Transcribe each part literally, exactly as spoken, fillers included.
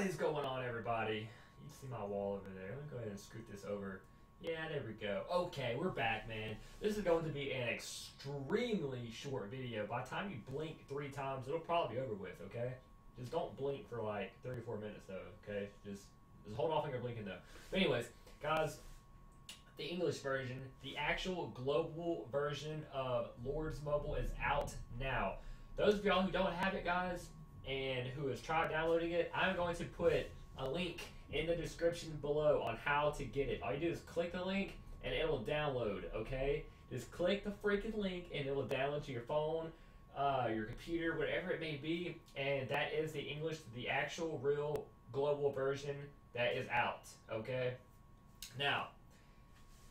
What is going on, everybody? You see my wall over there. Let me go ahead and scoot this over. Yeah, there we go. Okay, we're back, man. This is going to be an extremely short video. By the time you blink three times, it'll probably be over with, okay? Just don't blink for like thirty-four minutes, though, okay? Just, just hold off on your blinking, though. But anyways, guys, the English version, the actual global version of Lords Mobile is out now. Those of y'all who don't have it, guys, and who has tried downloading it, I'm going to put a link in the description below on how to get it. All you do is click the link and it will download, okay? Just click the freaking link and it will download to your phone, uh, your computer, whatever it may be. And that is the English, the actual real global version that is out, okay? Now,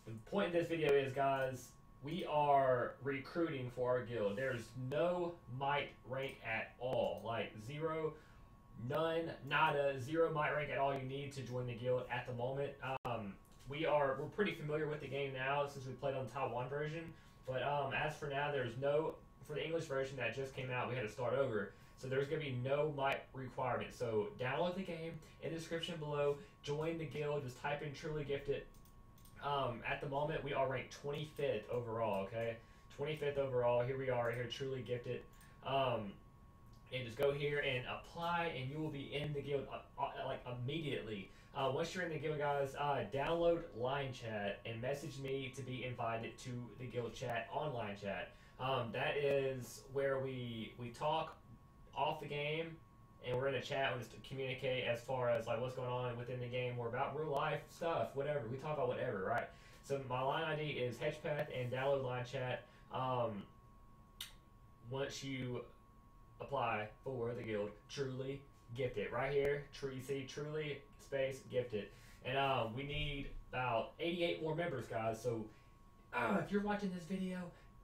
the point of this video is, guys, we are recruiting for our guild. There's no might rank at all. Like, zero, none, nada, zero might rank at all you need to join the guild at the moment. Um, we are, we're pretty familiar with the game now since we played on the Taiwan version. But um, as for now, there's no, for the English version that just came out, we had to start over. So there's going to be no might requirement. So download the game in the description below. Join the guild. Just type in Truly Gifted. Um, at the moment, we are ranked twenty-fifth overall, okay? twenty-fifth overall. Here we are right here, Truly Gifted. Um, and just go here and apply, and you will be in the guild, uh, uh, like, immediately. Uh, once you're in the guild, guys, uh, download Line Chat and message me to be invited to the guild chat on Line Chat. Um, that is where we, we talk off the game, and we're in a chat just to communicate as far as like what's going on within the game or about real life stuff, whatever. We talk about whatever, right? So my line I D is Hedgepath, and download Line Chat um, once you apply for the guild. Truly Gifted. Right here, you see, Truly space Gifted. And um, we need about eighty-eight more members, guys. So uh, if you're watching this video,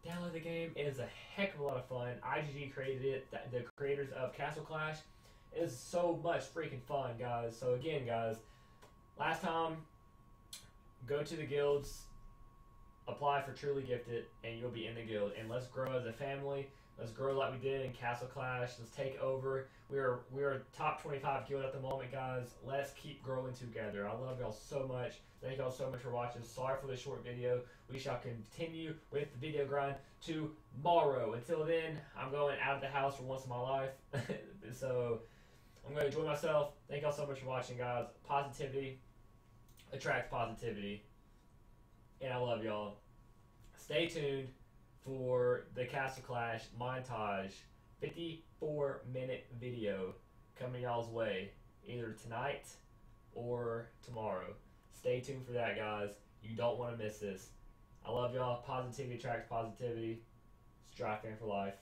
download the game. It is a heck of a lot of fun. I G G created it, the, the creators of Castle Clash. It's so much freaking fun, guys. So again, guys, last time, go to the guilds, apply for Truly Gifted, and you'll be in the guild. And let's grow as a family. Let's grow like we did in Castle Clash. Let's take over. We are we are top twenty-five guild at the moment, guys. Let's keep growing together. I love y'all so much. Thank y'all so much for watching. Sorry for the short video. We shall continue with the video grind tomorrow. Until then, I'm going out of the house for once in my life. So I'm going to enjoy myself. Thank y'all so much for watching, guys. Positivity attracts positivity. And I love y'all. Stay tuned for the Castle Clash montage fifty-four minute video coming y'all's way either tonight or tomorrow. Stay tuned for that, guys. You don't want to miss this. I love y'all. Positivity attracts positivity. It's Dry Fan for life.